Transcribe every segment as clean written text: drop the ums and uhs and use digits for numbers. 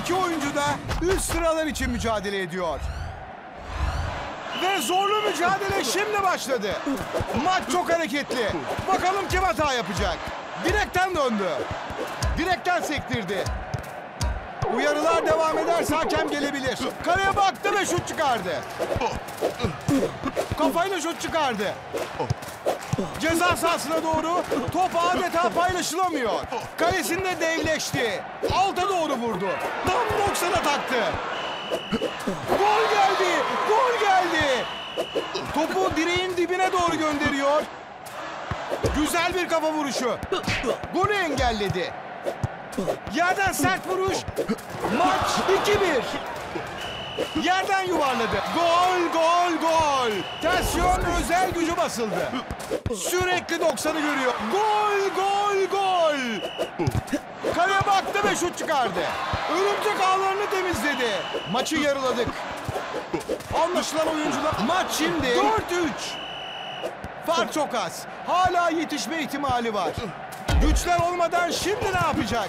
İki oyuncu da üst sıralar için mücadele ediyor. Ve zorlu mücadele şimdi başladı. Maç çok hareketli. Bakalım kim hata yapacak. Direkten döndü. Direkten sektirdi. Uyarılar devam ederse hakem gelebilir. Kaleye baktı ve şut çıkardı. Kafayla şut çıkardı. Ceza sahasına doğru top adeta paylaşılamıyor. Kalesinde devleşti. Alta doğru vurdu. Tam 90'a taktı. Gol geldi. Gol geldi. Topu direğin dibine doğru gönderiyor. Güzel bir kafa vuruşu. Golü engelledi. Yerden sert vuruş. Maç 2-1. Yerden yuvarladı. Gol, gol, gol. Tersiyon özel gücü basıldı. Sürekli 90'ı görüyor. Gol, gol, gol. Kaleye baktı ve şut çıkardı. Örümcek ağlarını temizledi. Maçı yarıladık. Anlaşılan oyuncular. Maç şimdi 4-3. Fark çok az. Hala yetişme ihtimali var. Güçler olmadan şimdi ne yapacak?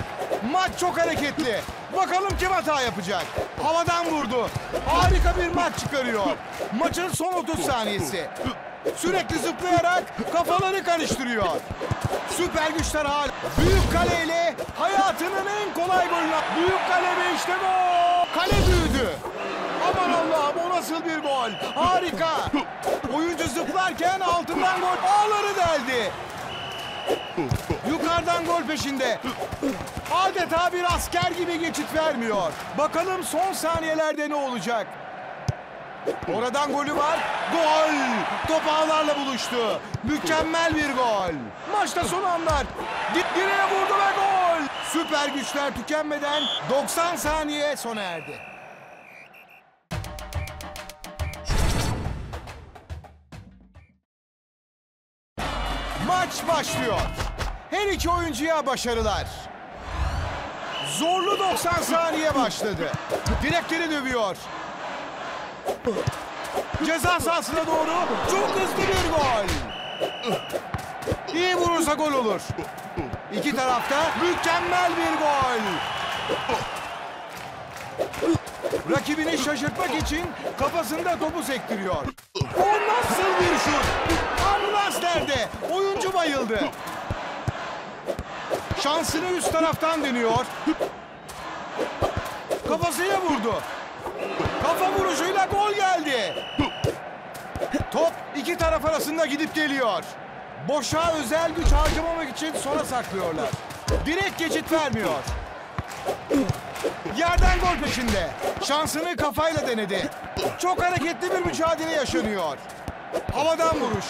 Maç çok hareketli. Bakalım kim hata yapacak? Havadan vurdu. Harika bir maç çıkarıyor. Maçın son 30 saniyesi. Sürekli zıplayarak kafaları karıştırıyor. Süper güçler hal. Büyük kaleyle hayatının en kolay golü. Büyük kale ve işte gol. Kale büyüdü. Aman Allah'ım, o nasıl bir gol? Harika. Oyuncu zıplarken altından gol. Ağları deldi. Yukarıdan gol peşinde. Adeta bir asker gibi geçit vermiyor. Bakalım son saniyelerde ne olacak? Oradan golü var. Gol! Top ağlarla buluştu. Mükemmel bir gol. Maçta son anlar. Direğe vurdu ve gol. Süper güçler tükenmeden 90 saniye sona erdi. Maç başlıyor. Her iki oyuncuya başarılar. Zorlu 90 saniye başladı. Direkleri dövüyor. Ceza sahasına doğru çok hızlı bir gol. İyi vurursa gol olur. İki tarafta mükemmel bir gol. Rakibini şaşırtmak için kafasında topu sektiriyor. O nasıl bir şut? Ambulans nerede? Oyuncu bayıldı. Şansını üst taraftan deniyor. Kafasına vurdu. Kafa vuruşuyla gol geldi. Top iki taraf arasında gidip geliyor. Boşa özel güç harcamamak için sona saklıyorlar. Direkt geçit vermiyor. Yerden gol peşinde. Şansını kafayla denedi. Çok hareketli bir mücadele yaşanıyor. Havadan vuruş.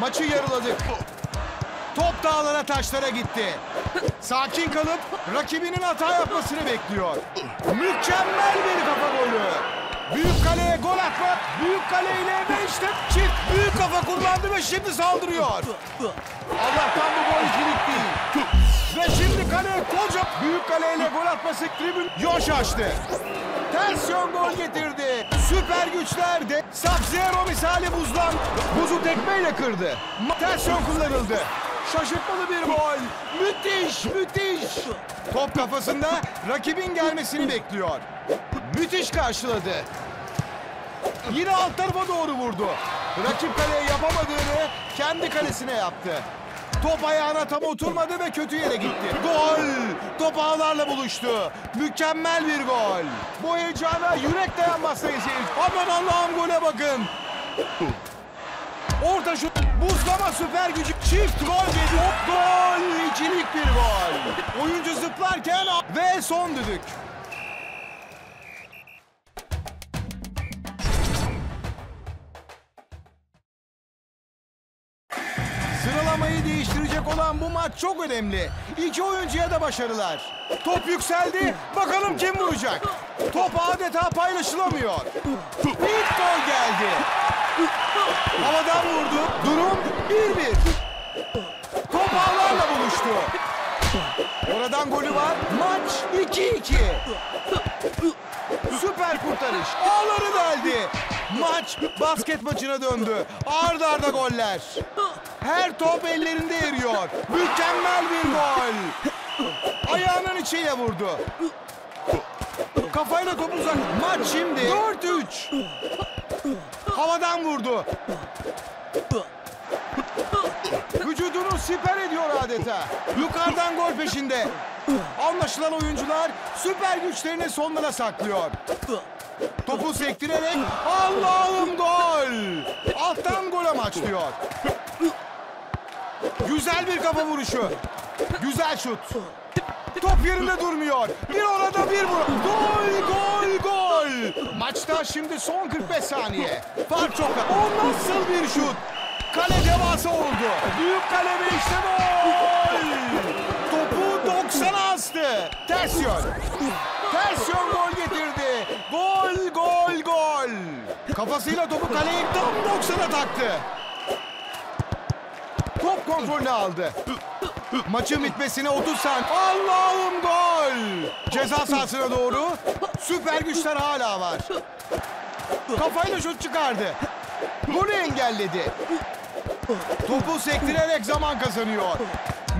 Maçı yarıladık. Top dağlara taşlara gitti. Sakin kalıp rakibinin hata yapmasını bekliyor. Mükemmel bir kafa golü. Büyük kaleye gol atma. Büyük kaleyle ve işte çift büyük kafa kullandı ve şimdi saldırıyor. Allah'tan bu gol ikilik değil. Ve şimdi kaleye koca büyük kaleyle gol atması tribün yoş açtı. Tersiyon gol getirdi. Süper güçler de Sub-Zero misali buzdan buzu tekmeyle kırdı. Tersiyon kullanıldı. Şaşırtmalı bir gol. Müthiş, müthiş. Top kafasında rakibin gelmesini bekliyor. Müthiş karşıladı. Yine alt tarafa doğru vurdu. Rakip kaleye yapamadığını kendi kalesine yaptı. Top ayağına tam oturmadı ve kötü yere gitti. Gol! Top ağlarla buluştu. Mükemmel bir gol. Bu heyecana yürek dayanmazsayız. Aman Allah'ım, gole bakın. Orta şut. Buzlama süper gücü. Çift gol geliyor. Hop, gol! İkilik bir gol. Oyuncu zıplarken ve son düdük. Sıralamayı değiştirecek olan bu maç çok önemli. İki oyuncuya da başarılar. Top yükseldi. Bakalım kim vuracak? Top adeta paylaşılamıyor. İlk gol geldi. Havadan vurdu. Durum 1-1. Top ağlarla buluştu. Oradan golü var. Maç 2-2. Süper kurtarış. Ağları deldi. Maç basket maçına döndü. Arda arda goller. Her top ellerinde eriyor. Mükemmel bir gol. Ayağının içiyle vurdu. Kafayla topu uzak. Maç şimdi. 4-3. Havadan vurdu. Vücudunu siper ediyor adeta. Yukarıdan gol peşinde. Anlaşılan oyuncular süper güçlerini sonlara saklıyor. Topu sektirerek Allah'ım gol. Alttan gol amaçlıyor. Güzel bir kafa vuruşu. Güzel şut. Top yerinde durmuyor. Bir orada bir burada. Gol, gol, gol. Maçta şimdi son 45 saniye. Fark çok. O nasıl bir şut? Kale devasa oldu. Büyük kale ve işte gol. Topu 90'a astı. Ters yön. Ters yön gol getirdi. Gol, gol, gol. Kafasıyla topu kaleye tam 90'a taktı. Top kontrolünü aldı. Maçın bitmesine 30 saniye. Allah'ım gol! Ceza sahasına doğru. Süper güçler hala var. Kafayla şut çıkardı. Golü engelledi. Topu sektirerek zaman kazanıyor.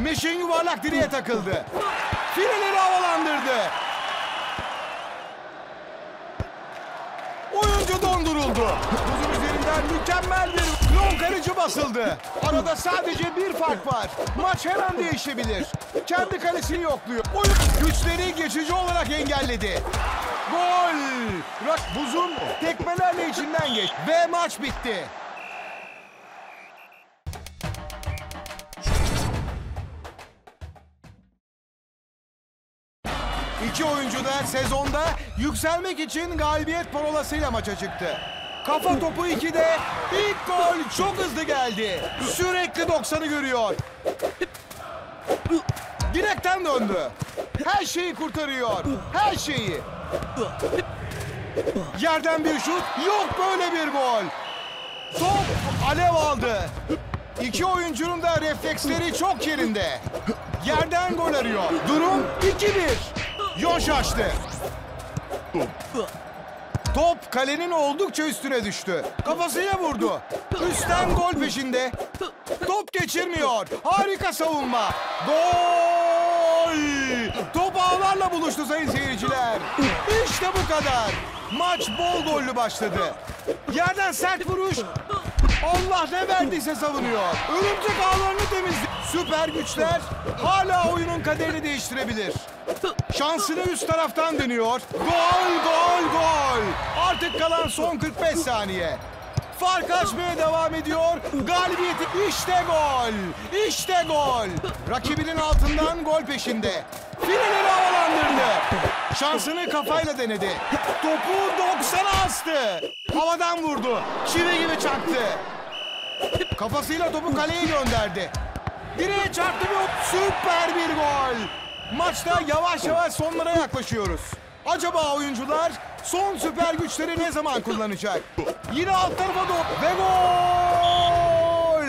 Meşin yuvarlak direğe takıldı. Fileleri havalandırdı. Oyuncu donduruldu. Tuzun üzerinden mükemmel bir... Longarıcı basıldı. Arada sadece bir fark var. Maç her an değişebilir. Kendi kalesini yokluyor. Oyun güçleri geçici olarak engelledi. Gol! Rak buzun tekmelerle içinden geçti. Ve maç bitti. İki oyuncu da sezonda yükselmek için galibiyet parolasıyla maça çıktı. Kafa topu 2'de ilk gol çok hızlı geldi. Sürekli 90'ı görüyor. Direkten döndü. Her şeyi kurtarıyor. Her şeyi. Yerden bir şut. Yok böyle bir gol. Top alev aldı. İki oyuncunun da refleksleri çok yerinde. Yerden gol arıyor. Durum 2-1. Yoş açtı. Top kalenin oldukça üstüne düştü. Kafasıyla vurdu. Üstten gol peşinde. Top geçirmiyor. Harika savunma. Gol! Top ağlarla buluştu sayın seyirciler. İşte bu kadar. Maç bol gollü başladı. Yerden sert vuruş. Allah ne verdiyse savunuyor. Örümcek ağlarını temizliyor. Süper güçler hala oyunun kaderini değiştirebilir. Şansını üst taraftan dönüyor. Gol, gol, gol. Artık kalan son 45 saniye. Fark açmaya devam ediyor. Galibiyeti işte gol. İşte gol. Rakibinin altından gol peşinde. Fileleri havalandırdı. Şansını kafayla denedi. Topu 90'a astı. Havadan vurdu. Çivi gibi çaktı. Kafasıyla topu kaleye gönderdi. Direğe çarptı ve süper bir gol. Maçta yavaş yavaş sonlara yaklaşıyoruz. Acaba oyuncular son süper güçleri ne zaman kullanacak? Yine alt tarafa doğru ve gol!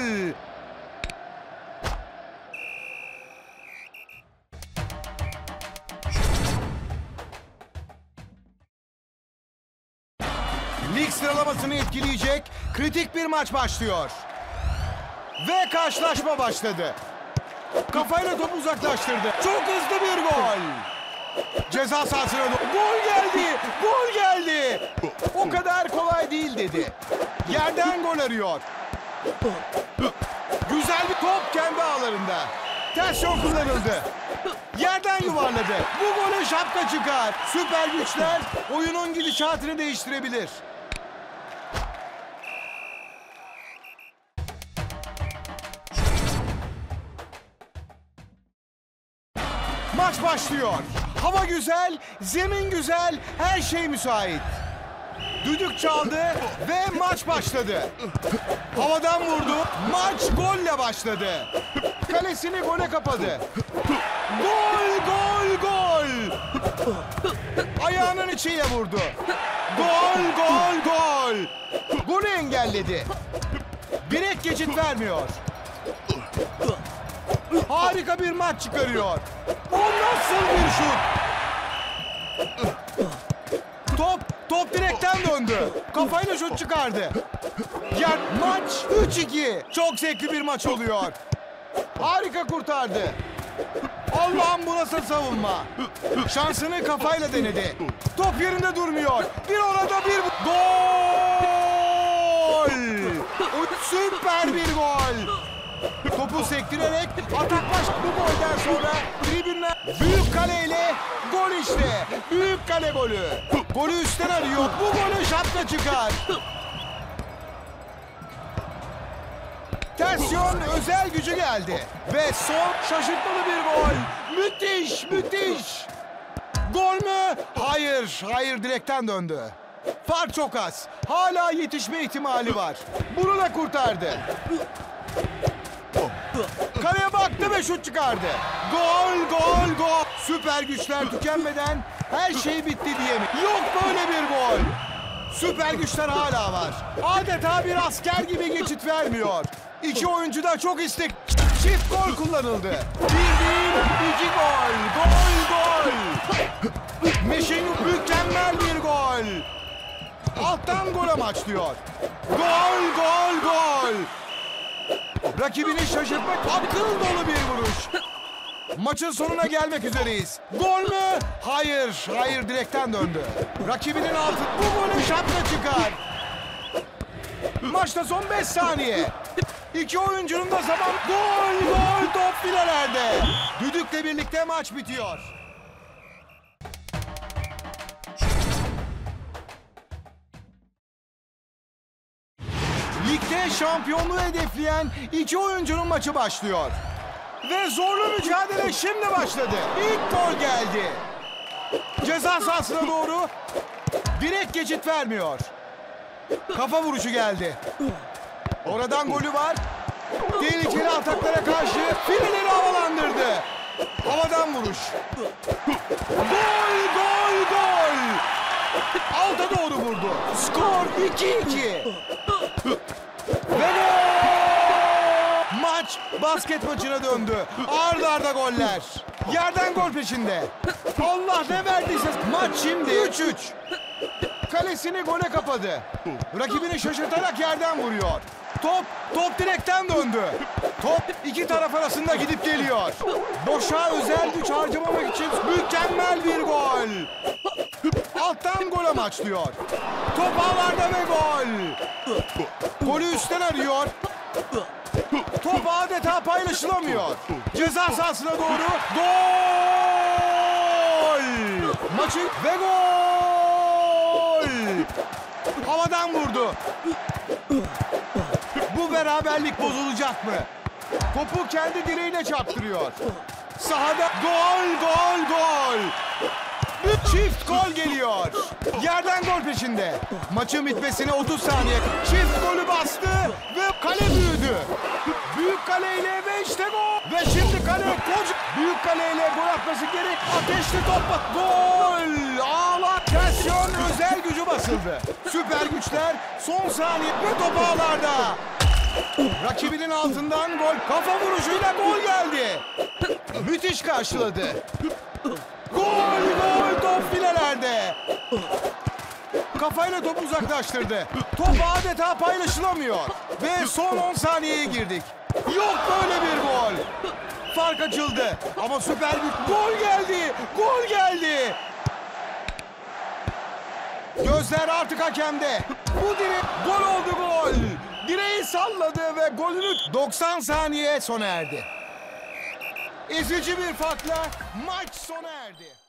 Lig sıralamasını etkileyecek kritik bir maç başlıyor. Ve karşılaşma başladı. Kafayla topu uzaklaştırdı. Çok hızlı bir gol. Ceza sahasına gol geldi. Gol geldi. O kadar kolay değil dedi. Yerden gol arıyor. Güzel bir top kendi ağlarında. Ters yol kullanıldı. Yerden yuvarladı. Bu gole şapka çıkar. Süper güçler oyunun gidişatını değiştirebilir. Maç başlıyor. Hava güzel, zemin güzel, her şey müsait. Düdük çaldı ve maç başladı. Havadan vurdu. Maç golle başladı. Kalesini gole kapadı. Gol, gol, gol. Ayağının içiyle vurdu. Gol, gol, gol. Golü engelledi. Direkt geçit vermiyor. Harika bir maç çıkarıyor. O nasıl bir şut? Top direkten döndü. Kafayla şut çıkardı. Yer maç 3-2. Çok zevkli bir maç oluyor. Harika kurtardı. Allah'ım bu nasıl savunma? Şansını kafayla denedi. Top yerinde durmuyor. Bir orada bir gol! Süper bir gol! Topu sektirerek ataklaştı. Bu golden sonra tribünler büyük kaleyle gol işte. Büyük kale golü. Golü üstten arıyor. Bu golü şapka çıkar. Tersiyon özel gücü geldi. Ve son şaşırtmalı bir gol. Müthiş, müthiş. Gol mü? Hayır, hayır direkten döndü. Fark çok az. Hala yetişme ihtimali var. Bunu da kurtardı. Kaleye baktı ve şut çıkardı. Gol, gol, gol. Süper güçler tükenmeden her şey bitti diyemeyiz. Yok böyle bir gol. Süper güçler hala var. Adeta bir asker gibi geçit vermiyor. İki oyuncu da çok istek. Çift gol kullanıldı. İki gol. Gol, gol. Meşin mükemmel bir gol. Alttan gol amaçlıyor. Gol, gol, gol. Rakibini şaşırtmak akıl dolu bir vuruş. Maçın sonuna gelmek üzereyiz. Gol mü? Hayır, hayır direkten döndü. Rakibinin altı bu golü şapka çıkar. Maçta son 5 saniye. İki oyuncunun da zaman. Gol, gol, top filelerde. Düdükle birlikte maç bitiyor. Ligde şampiyonluğu hedefleyen iki oyuncunun maçı başlıyor. Ve zorlu mücadele şimdi başladı. İlk gol geldi. Ceza sahasına doğru direkt geçit vermiyor. Kafa vuruşu geldi. Oradan golü var. Tehlikeli ataklara karşı fileleri havalandırdı. Havadan vuruş. Gol, gol, gol. Alta doğru vurdu. Skor 2-2. Ve gol! Maç basket maçına döndü. Ard arda goller. Yerden gol peşinde. Allah ne verdiyse. Maç şimdi 3-3. Kalesini gole kapadı. Rakibini şaşırtarak yerden vuruyor. Top direkten döndü. Top iki taraf arasında gidip geliyor. Boşa özel güç harcamamak için mükemmel bir gol. Alttan gol amaçlıyor. Top ağlarda ve gol. Golü üstten arıyor. Top adeta paylaşılamıyor. Ceza sahasına doğru. Gol! Maçı ve gol! Havadan vurdu. Bu beraberlik bozulacak mı? Topu kendi direğine çarptırıyor. Sahada gol, gol, gol. Çift gol geliyor. Yerden gol peşinde. Maçın bitmesine 30 saniye. Çift golü bastı ve kale büyüdü. Büyük kaleyle ve işte gol. Ve şimdi kale koca. Büyük kaleyle gol atması gerek. Ateşli topla. Gol. Ağlar. Tersiyon özel gücü basıldı. Süper güçler son saniye ve top ağlarda. Rakibinin altından gol. Kafa vuruşuyla gol geldi. Müthiş karşıladı. Gol, gol, top filelerde. Kafayla topu uzaklaştırdı. Top adeta paylaşılamıyor. Ve son 10 saniyeye girdik. Yok böyle bir gol. Fark açıldı. Ama süper bir gol geldi. Gol geldi. Gözler artık hakemde. Bu direk gol oldu gol. Direği salladı ve golünü 90 saniye sona erdi. Ezici bir farkla maç sona erdi.